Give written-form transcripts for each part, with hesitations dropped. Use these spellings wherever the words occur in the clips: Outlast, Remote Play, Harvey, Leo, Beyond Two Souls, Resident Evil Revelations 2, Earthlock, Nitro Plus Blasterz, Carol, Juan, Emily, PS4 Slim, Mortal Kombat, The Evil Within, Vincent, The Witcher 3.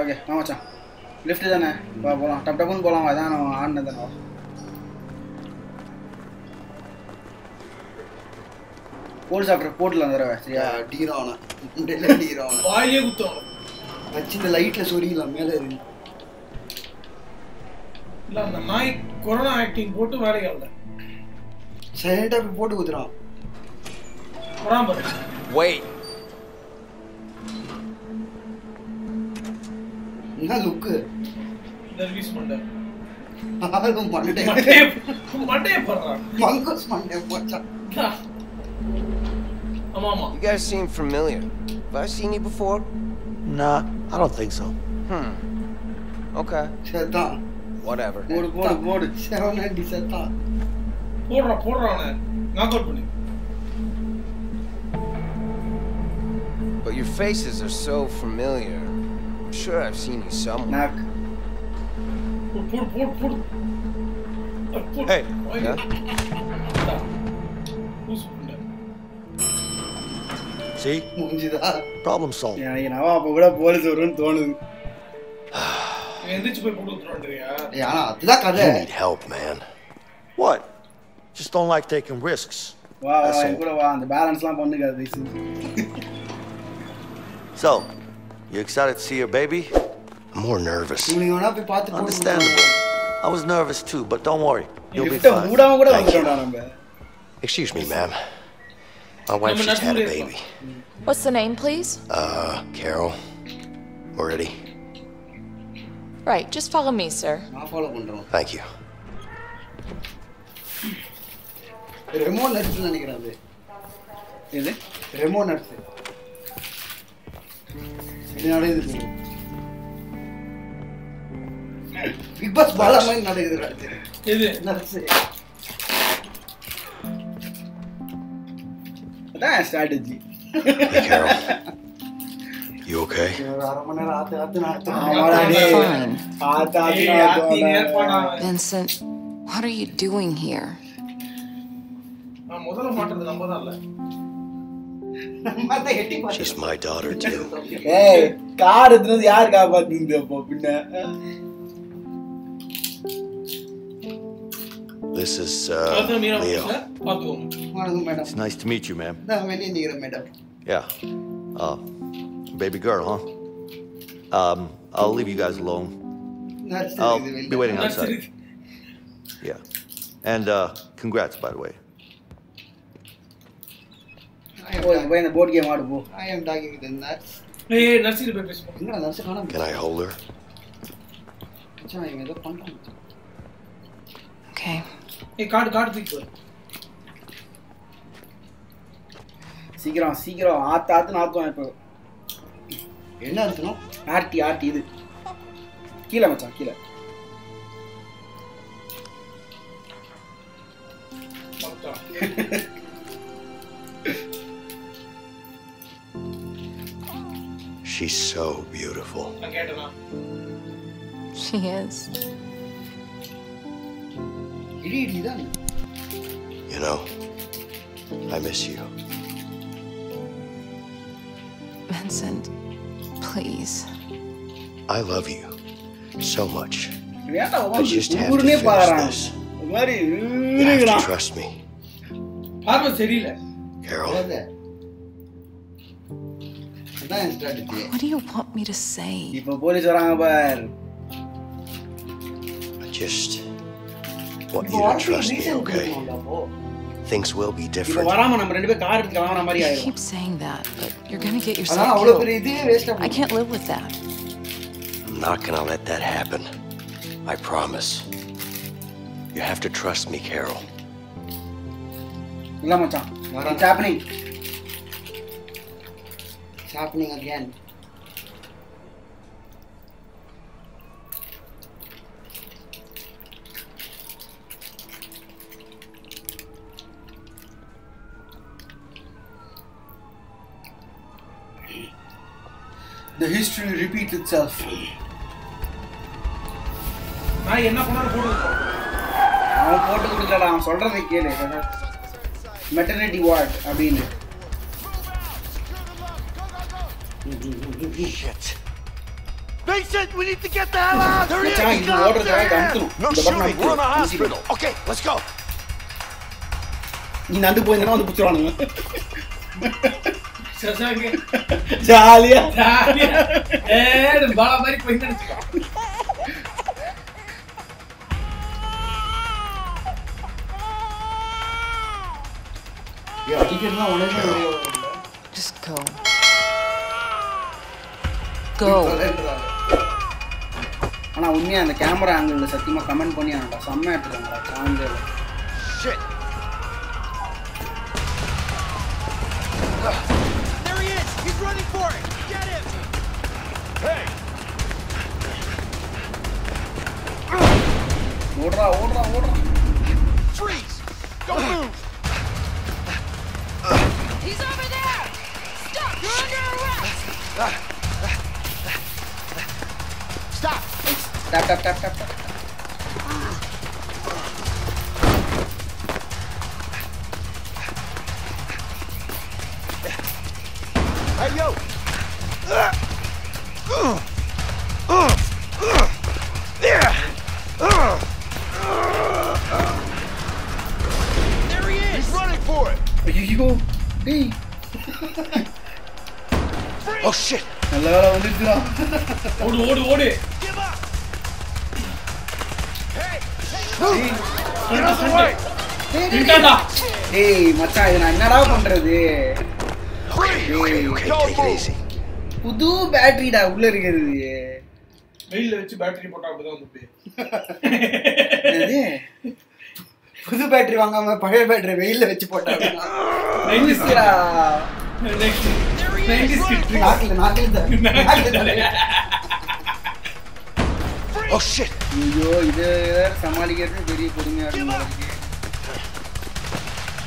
Okay, now watch. Lift it, na. Bola. Tap tapun bola ma. Jana ma. An na jana. Port sapra port la nara vastri. Yeah, deer ona. Delay deer ona. Why ye gutto? Achchi the light la sorry la. Mela rin. La na mai corona acting portu vare galda. Sanita pe port gutra. Rambar. Wait. Look, there is one. I don't want to take it. You guys seem familiar. Have I seen you before? Nah, I don't think so. Okay. Whatever. But your faces are so familiar. I'm sure I've seen you somewhere. Hey, yeah? See? Problem solved. Yeah, you know, you need help, man. What? Just don't like taking risks. Wow, the balance lamp on the guy. So. You excited to see your baby? I'm more nervous. Understandable. I was nervous too, but don't worry. You'll be fine. Thank you. Excuse me, ma'am. My wife just had a baby. What's the name, please? Carol. Already. Right, just follow me, sir. Thank you. Remote. Big Boss Bala man, not even right there. Is it? That's strategy. Hey, Carol. You okay? Fine. Vincent, what are you doing here? She's my daughter too. Hey, car is not yar ka baat dun de apna. This is Leo. It's nice to meet you, ma'am. Yeah. Baby girl, huh? I'll leave you guys alone. I'll be waiting outside. Yeah. And congrats, by the way. I am talking with the nuts. Hey, nuts is better. Can I hold her? Okay. Hey, card people. Sigro, Kila. She's so beautiful. She is. You know, I miss you. Vincent, please. I love you so much. I just have to finish this. You have to trust me. Carol. What do you want me to say? I just want you to trust me, okay? Things will be different. You keep saying that, but you're gonna get yourself killed. I can't live with that. I'm not gonna let that happen. I promise. You have to trust me, Carol. It's happening. It's happening again. The history repeats itself. Maternity ward. Shit. Vincent, we need to get the hell out! There he is! No shooting! We're in a hospital! Okay, let's go! Just go. Go. The camera angle is a team of common pony and a summit. Shit. There he is. He's running for it. Get him. Hey. Order. Freeze. Don't move. He's over there. Stop. You're under arrest. Stop. Tap. Hey, yo! There! There he is! He's running for it! Oh, shit! Hold it! Get out of the way! Hey, Macha, you're not out of there. Okay, take it easy. Pudu battery da ulla irukudhu. Mail vechi battery potta appo vandu pay. Adhe. Pudu battery vaangama pazhai battery mail la vechi potta. Next. Oh shit! Yo, idhar samaligaru very podunga irukku.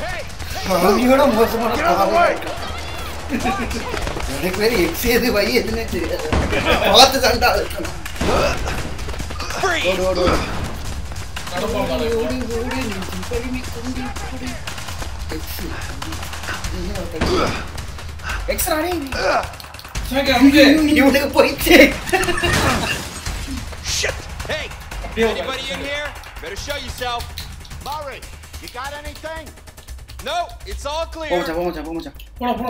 Hey! Ivoda mosama paavai. Idhar very exceedu vai edune theriya. Paathu sanda. Go. Odi simparimi kondi kudi. Extra ani. Sanga amge. Ivoda poiche. Shit! Hey! Anybody in here? Better show yourself. Murray, you got anything? No, it's all clear. Go. Go. What?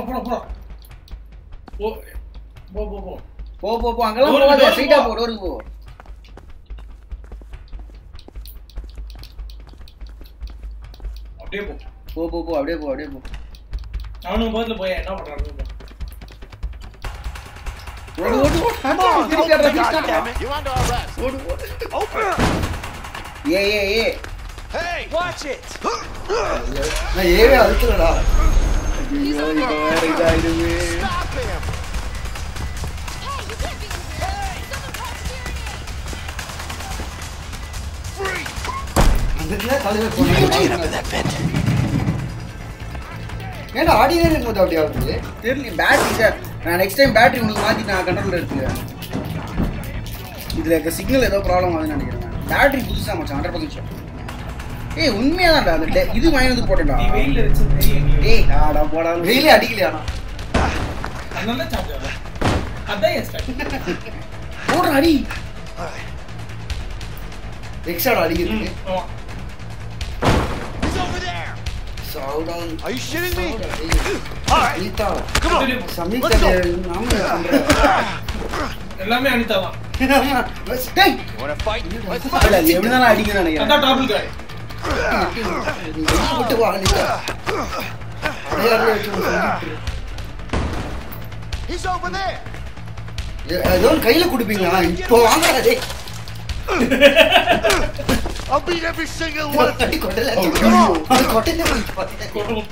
You under arrest. Open. Yeah. Hey, watch it. Stop him. Hey, next time battery will not control. The signal is a problem. Battery is 100%. Hey, this is minus important. Hey, I'm really addicted. Are you shitting me? Alright, come on. Let's go. Wanna fight? Let's fight. I'm not double guy. He's over there. I'll beat every single one of them! Wait! Oh,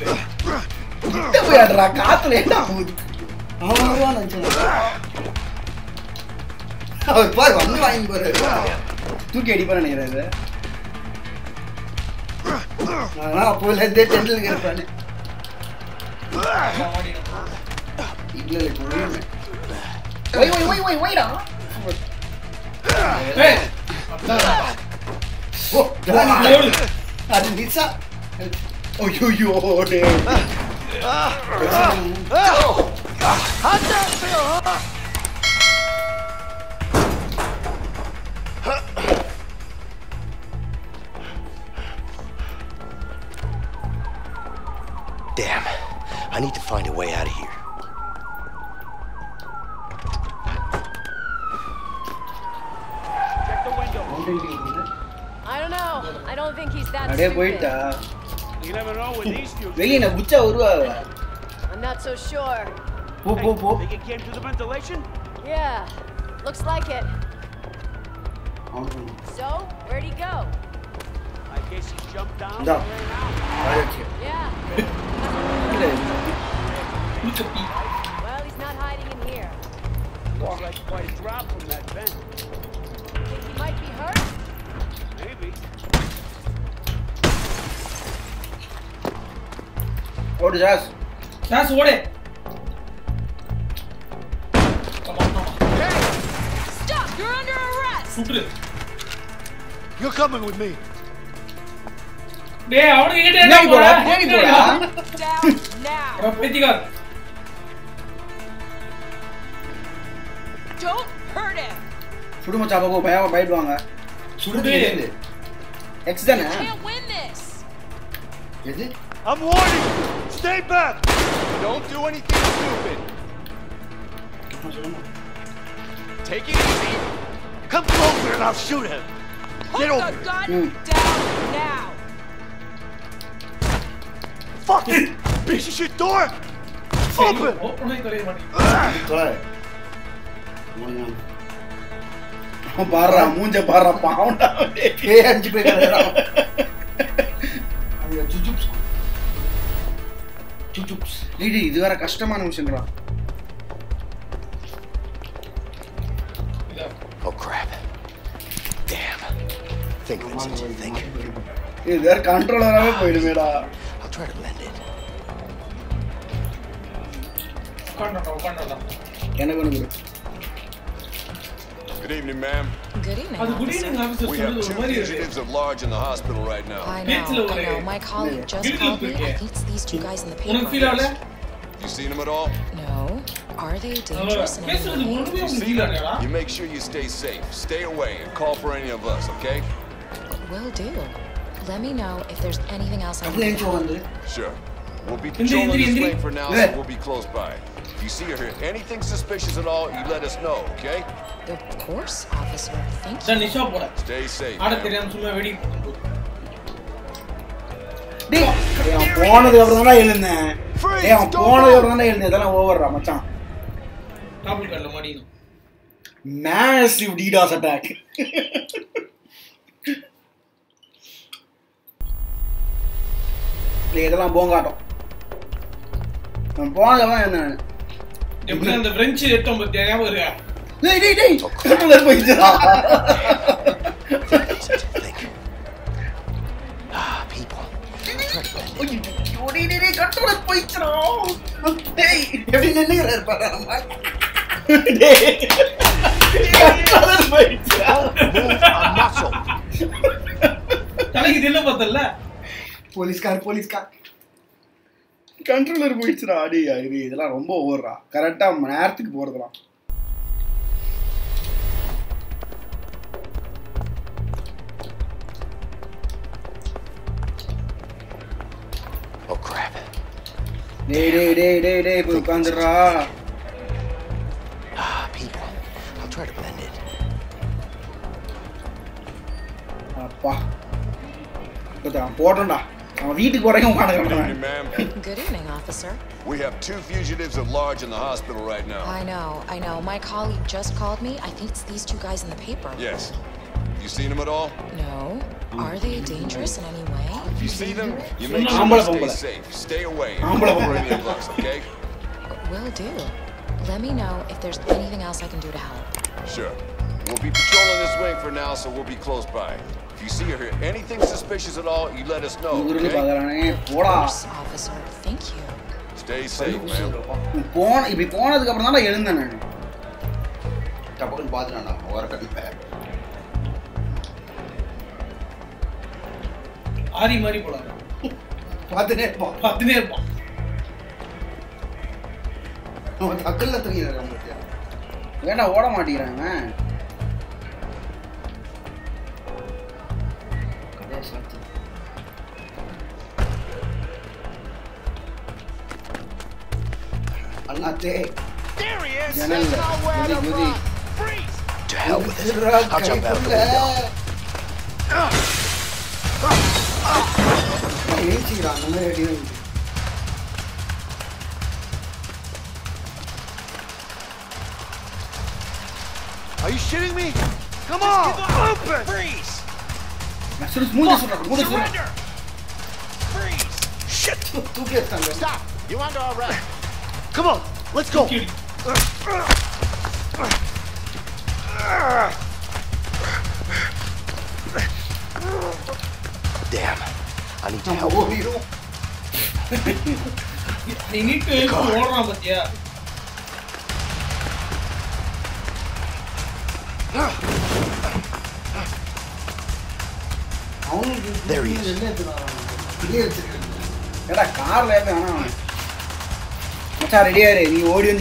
I need to find a way out of here. Check the window. I don't know. I don't think he's that stupid. You never know with these two. I'm not so sure. Hey, think it came through the ventilation? Yeah, looks like it. So, where'd he go? I guess he jumped down. No. Yeah. Well, he's not hiding in here. Looks like quite a drop from that vent. Think he might be hurt? Maybe. What is that? That's what it. You're coming with me. Yeah, I get it. Down now. Don't hurt him. Can't win this. Is it? I'm warning you. Stay back. Don't do anything stupid. Take it easy. Come closer and I'll shoot him. Get over here. Put the gun down now. Fucking piece of shit door. Open. Oh crap. Damn. Think, Vincent, think. Their controller I'll try to blend in. Good evening, ma'am. Good evening. We have 2 fugitives of large in the hospital right now. I know. My colleague just called me. I think it's these 2 guys in the paper. You seen them at all? No. Are they dangerous? You make sure you stay safe. Stay away and call for any of us, okay? Will do. Let me know if there's anything else I can do. Sure. We'll be patrolling this lane for now, so we'll be close by. If you see or hear anything suspicious at all, you let us know, okay? Of course, officer. Thank you. Stay safe. Massive DDoS attack. Oh crap. Ah, people. I'll try to blend in. Good evening, officer. We have 2 fugitives at large in the hospital right now. I know. My colleague just called me. I think it's these 2 guys in the paper. Yes. You seen them at all? No. Are they dangerous in any way? If you see them, you make sure you stay safe. Stay away and call for any of us, okay? Will do. Let me know if there's anything else I can do to help. Sure. We'll be patrolling this wing for now, so we'll be close by. If you see or hear anything suspicious at all, you let us know, okay? Of course, officer. Thank you. Stay safe, man. I'm not dead. There he is. There's nowhere to run. Freeze. To hell with it. I'll jump out of the window. Are you shitting me? Come on! Open! Freeze! Surrender! Freeze! Shit! Stop! You're under arrest. Come on! Let's go! Damn. I need to help you. They need to help you. Yeah. There he is. Get him!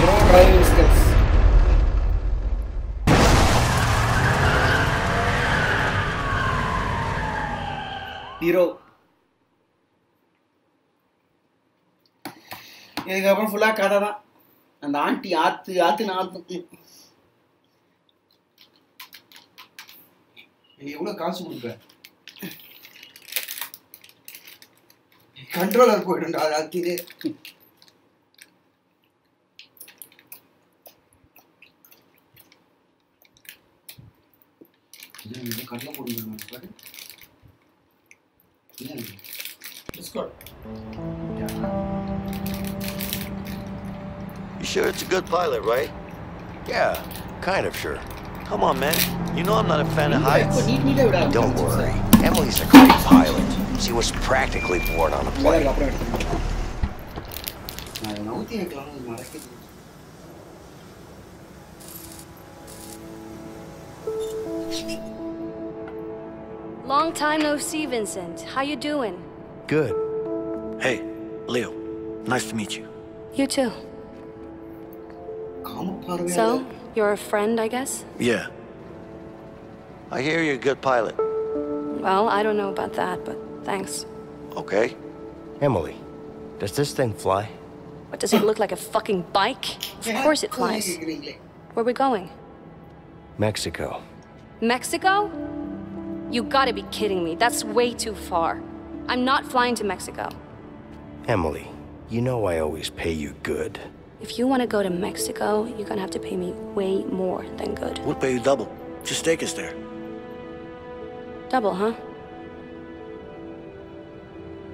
Driving steps. Hero. இதுக்கப்புறம் ஃபுல்லா கதை தான். அந்த aunty ஆத்து எவ்வளவு காசு கொடுப்ப controller போய்டுடா Andre இது கண்ண போடுங்க பாரு இல்ல discard You sure it's a good pilot, right? Yeah, kind of sure. Come on, man. You know I'm not a fan of heights. Don't worry. Emily's a great pilot. She was practically born on a plane. Long time no see, Vincent. How you doing? Good. Hey, Leo. Nice to meet you. You too. So? You're a friend, I guess? Yeah. I hear you're a good pilot. Well, I don't know about that, but thanks. Okay. Emily, does this thing fly? What, does it look like a fucking bike? Of course it flies. Where are we going? Mexico. Mexico? You gotta be kidding me. That's way too far. I'm not flying to Mexico. Emily, you know I always pay you good. If you want to go to Mexico, you're gonna have to pay me way more than good. We'll pay you double. Just take us there. Double, huh?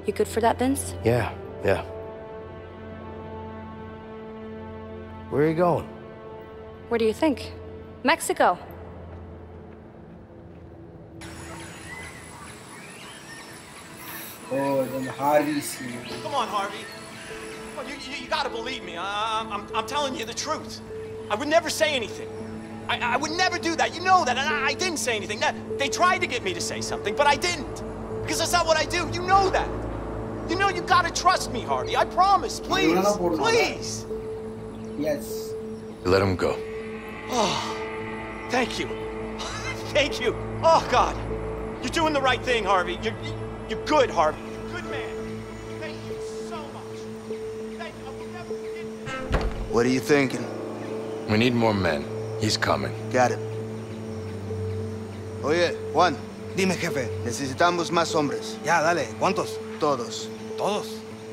You good for that, Vince? Yeah. Where are you going? Where do you think? Mexico! Oh, then Harvey's here. Come on, Harvey. You gotta believe me. I'm telling you the truth. I would never say anything. I would never do that. You know that, and I didn't say anything. They tried to get me to say something, but I didn't. Because that's not what I do. You know that. You know you gotta trust me, Harvey. I promise. Please. Please. Yes. Let him go. Oh, thank you. Thank you. Oh, God. You're doing the right thing, Harvey. You're good, Harvey. Good man. What are you thinking? We need more men. He's coming. Got it. Oye, Juan. Dime, jefe. Necesitamos más hombres. Ya, dale. ¿Cuántos? Todos. ¿Todos?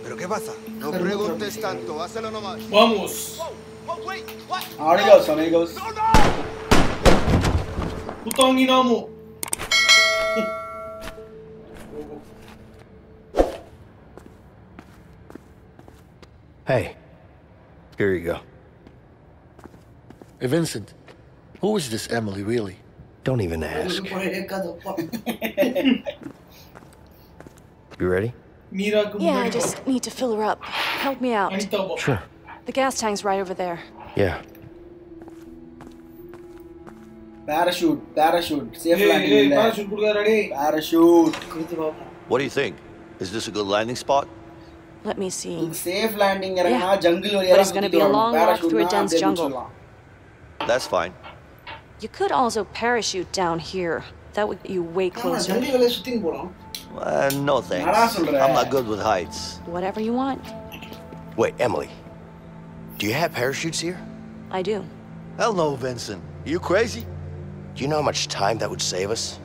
¿Pero qué pasa? No preguntes tanto. Hazlo nomás. Vamos. Wait. What? Amigos, amigos. No, no. Putong inamo. Hey. Here you go. Hey, Vincent. Who is this Emily, really? Don't even ask. You ready? Yeah, I just need to fill her up. Help me out. Sure. The gas tank's right over there. Yeah. Parachute, parachute. Safe landing. Parachute. What do you think? Is this a good landing spot? Let me see. Safe landing. Yeah. But it's going to be a long walk through a dense jungle. That's fine. You could also parachute down here. That would get you way closer. No thanks. I'm not good with heights. Whatever you want. Wait, Emily. Do you have parachutes here? I do. Hell no, Vincent. You crazy? Do you know how much time that would save us?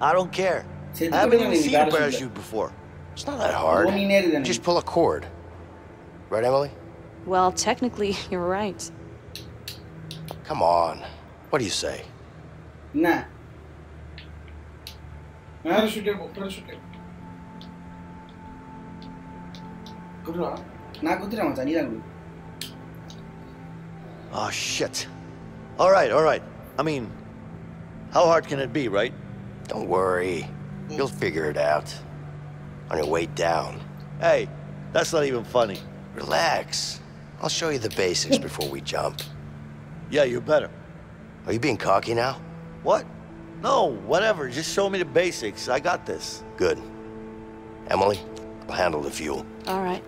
I don't care. I haven't even seen a parachute before. It's not that hard. You just pull a cord. Right, Emily? Well, technically, you're right. Come on. What do you say? Nah. Oh, shit. All right. I mean, how hard can it be, right? Don't worry. You'll figure it out. On your way down. Hey, that's not even funny. Relax. I'll show you the basics before we jump. Yeah, you better. Are you being cocky now? What? No, whatever. Just show me the basics. I got this. Good. Emily, I'll handle the fuel. All right.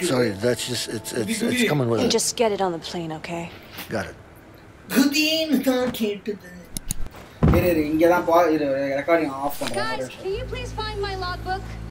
Sorry, that's just, it's coming with it. Just get it on the plane, okay? Got it. Guys, can you please find my logbook?